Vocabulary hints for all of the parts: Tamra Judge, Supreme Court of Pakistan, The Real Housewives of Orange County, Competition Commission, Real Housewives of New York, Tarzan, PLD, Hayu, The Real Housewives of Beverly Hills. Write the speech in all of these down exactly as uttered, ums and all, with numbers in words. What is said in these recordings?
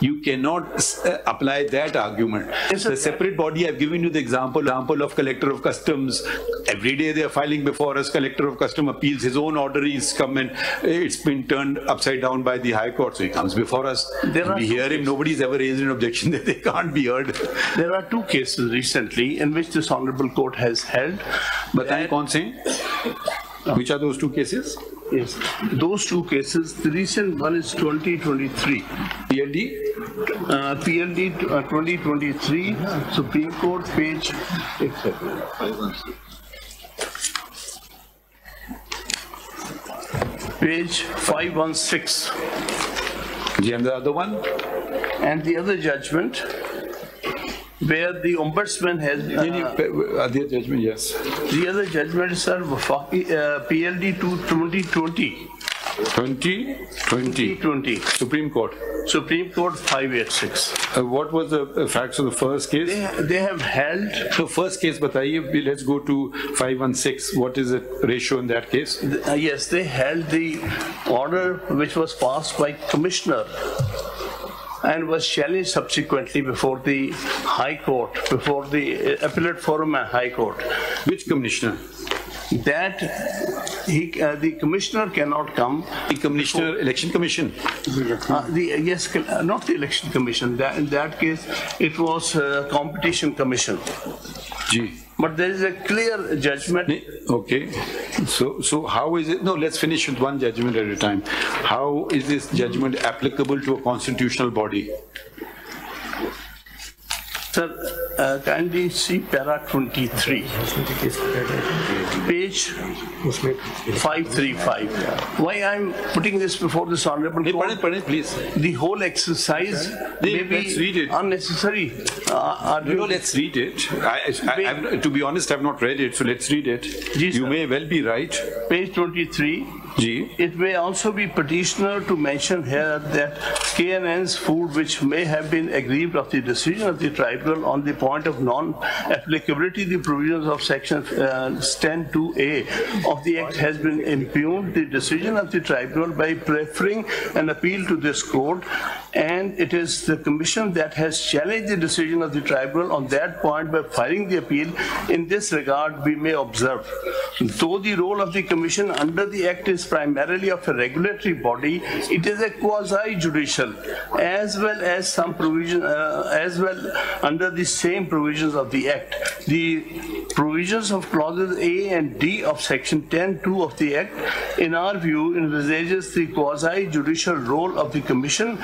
You cannot uh, apply that argument. It's a separate body. I've given you the example, example of Collector of Customs. Every day they are filing before us. Collector of Customs appeals. His own order is come and it's been turned upside down by the High Court. So he comes before us. There we hear him. Nobody's ever raised an objection that they can't be heard. There are two cases recently in which this Honorable Court has held. But that, which are those two cases? Yes, those two cases. The recent one is twenty twenty-three. P L D? Uh, P L D uh, twenty twenty-three, Supreme Court, page five sixteen. Page five one six. And the other one? And the other judgment, where the ombudsman has uh, other judgment, yes. The other judgments are uh, P L D to twenty twenty. twenty twenty. Supreme Court. Supreme Court five eight six. Uh, what was the uh, facts of the first case? They, they have held. So first case, bataiye, let's go to five one six. What is the ratio in that case? Uh, yes, they held the order which was passed by Commissioner and was challenged subsequently before the High Court, before the Appellate Forum and High Court. Which Commissioner? That he, uh, the Commissioner cannot come. The Commissioner, before, Election Commission? Uh, the, uh, yes, uh, not the Election Commission. That, in that case, it was uh, Competition Commission. Gee. But there is a clear judgment. Okay. So, so how is it? No, let's finish with one judgment at a time. How is this judgment applicable to a constitutional body? Sir, uh, kindly see para twenty-three, page five three five. Why I'm putting this before this Honorable hey, Court? Pardon, please. The whole exercise hey, may be unnecessary. Uh, no, no, let's read it. I, I, I, to be honest, I've not read it, so let's read it. Yes, you sir. May well be right. Page twenty-three. G. It may also be petitioner to mention here that K N N's food, which may have been aggrieved of the decision of the tribunal on the point of non-applicability, the provisions of section ten two A of the Act has been impugned. The decision of the tribunal by preferring an appeal to this court, and it is the Commission that has challenged the decision of the tribunal on that point by filing the appeal. In this regard, we may observe, though the role of the Commission under the Act is primarily of a regulatory body, it is a quasi-judicial, as well as some provision, uh, as well under the same provisions of the Act. The provisions of clauses A and D of section ten two of the Act, in our view, envisages the quasi-judicial role of the Commission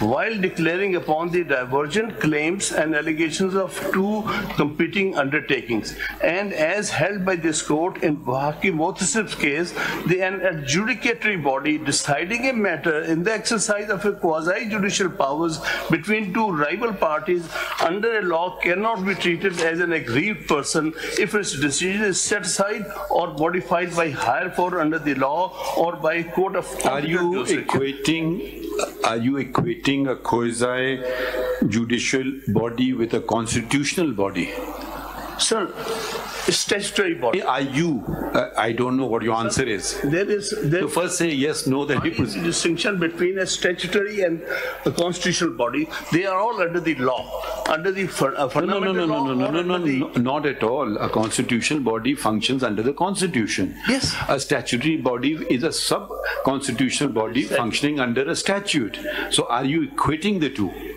while declaring upon the divergent claims and allegations of two competing undertakings. And as held by this court in Wahaki Motasib's case, the an adjudicatory body deciding a matter in the exercise of a quasi-judicial powers between two rival parties under a law cannot be treated as an aggrieved person if its decision is set aside or modified by higher power under the law or by a court of... Are you equating, are you equating a quasi-judicial body with a constitutional body? Sir, statutory body. Are you? Uh, I don't know what your answer is. There is. There so first say yes, no. Then you put distinction between a statutory and a constitutional body. They are all under the law, under the uh, fundamental no, no, no, law. No, no, no, no, no, no, not at all. A constitutional body functions under the Constitution. Yes. A statutory body is a sub-constitutional body functioning under a statute. So are you equating the two?